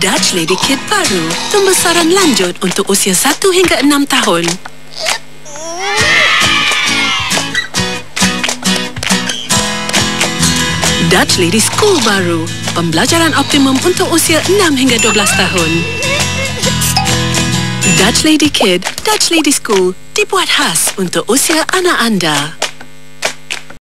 Dutch Lady Kid baru, pembesaran lanjut untuk usia 1 hingga 6 tahun. Dutch Lady School baru, pembelajaran optimum untuk usia 6 hingga 12 tahun. Dutch Lady Kid, Dutch Lady School dibuat khas untuk usia anak anda.